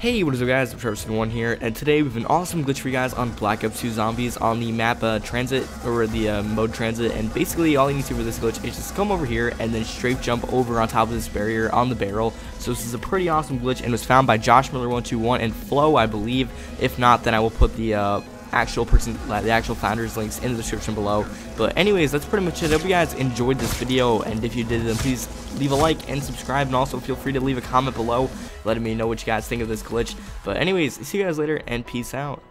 Hey, what is up guys, I'm Travis1 here, and today we have an awesome glitch for you guys on Black Ops 2 Zombies on the map Transit, or the mode Transit. And basically all you need to do for this glitch is just come over here and then strafe jump over on top of this barrier on the barrel. So this is a pretty awesome glitch and was found by JoshMiller121 and Flo, I believe. If not, then I will put the actual founders links in the description below. But anyways, that's pretty much it. I hope you guys enjoyed this video, and if you did, then please leave a like and subscribe, and also feel free to leave a comment below letting me know what you guys think of this glitch. But anyways, see you guys later and peace out.